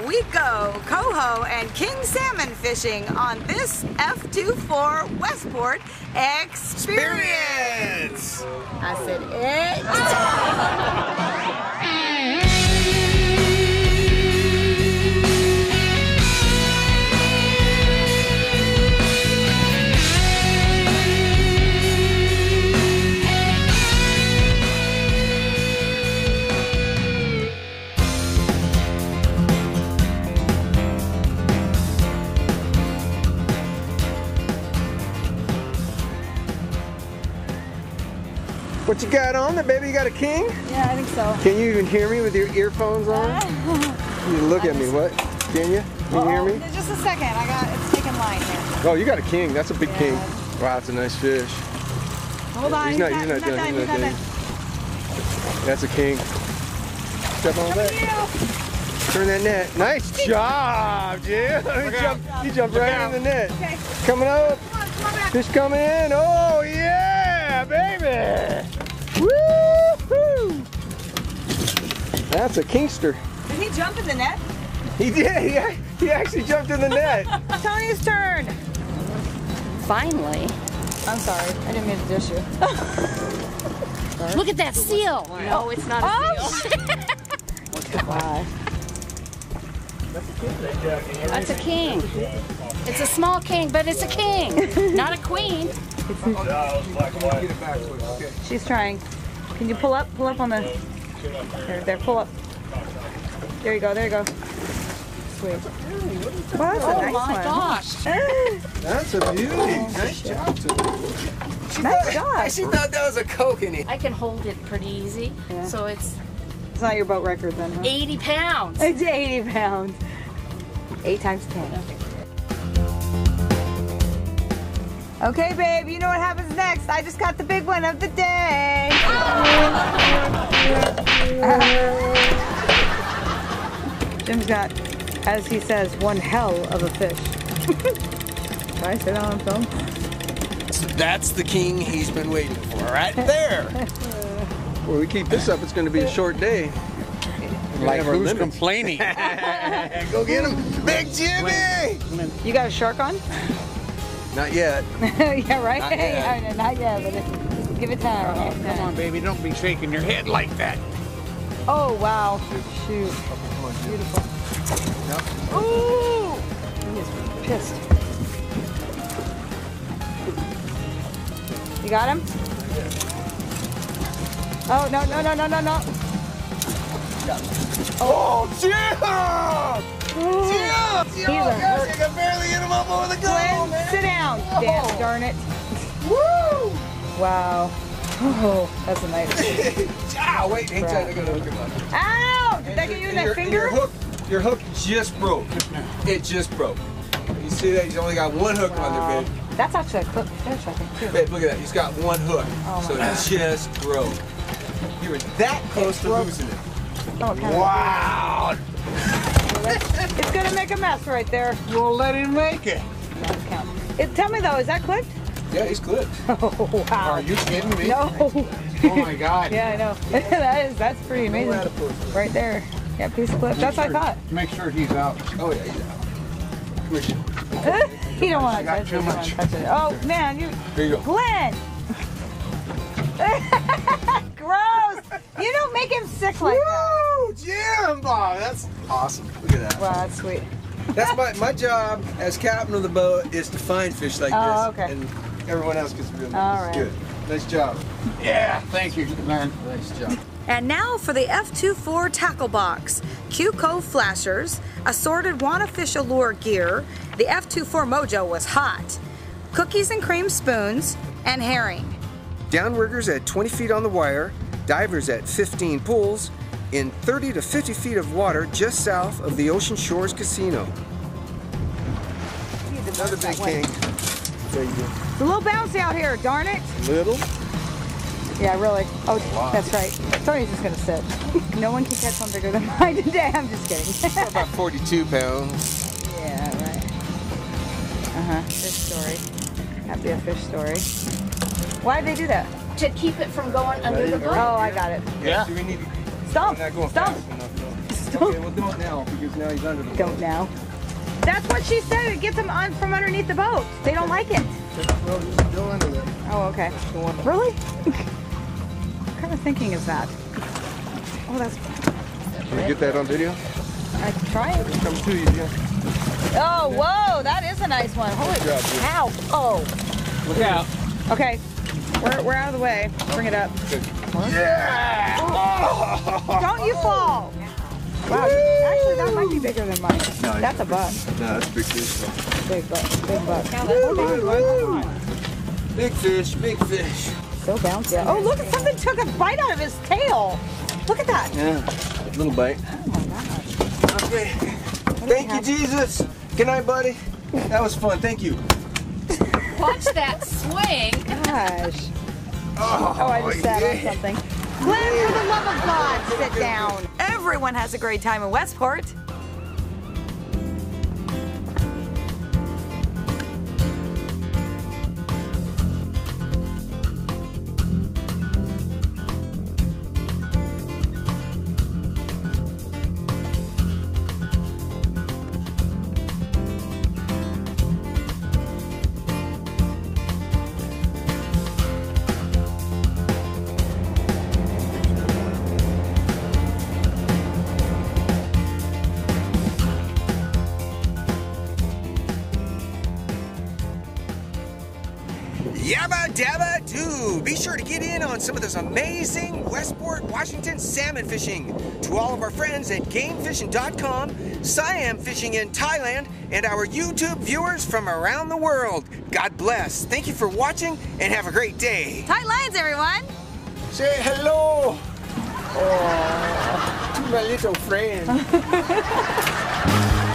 we go coho and king salmon fishing on this F24 Westport experience. I said it. What you got on there, baby? You got a king? Yeah, I think so. Can you even hear me with your earphones on? You look at me, what? Can you? Can you hear me? Just a second, it's taking line here. Oh, you got a king, that's a big king. Wow, that's a nice fish. Hold on, he's not done. That's a king. Step on that. Turn that net. Nice job, dude. You jumped right in the net. Okay. Coming up. Come on. Fish coming in, oh yeah! Baby! Woo-hoo! That's a kingster. Did he jump in the net? He did. He actually jumped in the net. Tony's turn. Finally. I'm sorry. I didn't mean to dish you. Look at that seal. No, it's not a seal. Why? That's a king. It's a small king, but it's a king. Not a queen. She's trying. Can you pull up? Pull up on the... There, pull up. There you go, there you go. Sweet. Wow, that's a nice one. Oh my gosh. That's a beauty. Nice job to her. Nice job. She thought that was a kokanee. I can hold it pretty easy. Yeah. So it's... It's not your boat record then, huh? 80 pounds. It's 80 pounds. 8 times 10. Okay. Okay, babe, you know what happens next. I just got the big one of the day. Jim's got, as he says, one hell of a fish. Can I say that on film? So that's the king he's been waiting for, right there. Well, we keep this up, it's going to be a short day. Like who's complaining? Go get him, Big Jimmy! You got a shark on? Not yet. Yeah, right? Not yet. Yeah, not yet, but just give it time. Oh, come on, baby. Don't be shaking your head like that. Oh, wow. Shoot. Beautiful. Yep. Ooh! He is pissed. You got him? Oh, no, no, no, no, no, no. Oh, Jim! Yeah. He's gosh, I can barely hit him up over the goal, man. Sit down, damn, darn it. Woo! Wow. Oh, that's a nice one. Wait, ain't trying to go to hook him up. Ow! Did I get you in that finger? Your hook just broke. It just broke. You see that? He's only got one hook on there, babe. That's actually a cooked fish, I think, too. Babe, look at that. He's got one hook. Oh so God. It just broke. You were that close to losing it. Oh, wow! It's gonna make a mess right there. We'll let him make it. Doesn't count. Tell me though, is that clipped? Yeah, he's clipped. Oh wow! Are you kidding me? No. Oh my God. Yeah, I know. that's pretty amazing. Right there. Yeah, piece of clip. That's what I caught. Make sure he's out. Oh yeah, he's out. Commission. He don't want to touch it. Too much. Oh man, you. There you go. Glenn. Gross. You don't make him sick like that. Jim, Bob, that's awesome. Look at that. Wow, that's sweet. That's my job as captain of the boat is to find fish like this. Okay. And everyone else gets real nice. Good. Nice job. Yeah, thank you, man. Nice job. And now for the F24 tackle box, QCO flashers, assorted Wannafish Allure gear. The F24 mojo was hot. Cookies and cream spoons and herring. Downriggers at 20 feet on the wire, divers at 15 pulls, in 30 to 50 feet of water just south of the Ocean Shores Casino. Another big king. There you go. It's a little bouncy out here, darn it. Little? Yeah, really. Oh, wow. That's right. Tony's just gonna sit. No one can catch one bigger than mine today. I'm just kidding. About 42 pounds. Yeah, right. Fish story. That'd be a fish story. Why'd they do that? To keep it from going under the boat. Oh, I got it. Yeah. Stump! Stump! still. Okay, we'll do it now because now he's under the boat. Don't now. That's what she said. It gets them on from underneath the boat. They don't like it. Well, he's still under there. Oh, okay. Really? What kind of thinking is that? Oh, that's. Can we get that on video? I can try it. Come to you, Jim. Oh, whoa! That is a nice one. Holy cow! Oh. Look out. Okay. We're out of the way. Bring it up. Yeah! Oh. Don't you fall! Wow, actually that might be bigger than mine. No, that's a buck. No, that's a big fish. Big buck, big buck. Big fish, big fish. So bouncy. Oh look, something took a bite out of his tail. Look at that. Yeah, little bite. Oh my gosh. Okay, thank you Jesus. Good night, buddy. That was fun, thank you. Watch that swing. Gosh. Oh, I just sat on something. Glenn, for the love of God, sit down. Everyone has a great time in Westport. Be sure to get in on some of this amazing Westport, Washington salmon fishing. To all of our friends at GameFishing.com, Siam Fishing in Thailand, and our YouTube viewers from around the world, God bless. Thank you for watching and have a great day. Tight lines, everyone. Say hello. Oh, my little friend.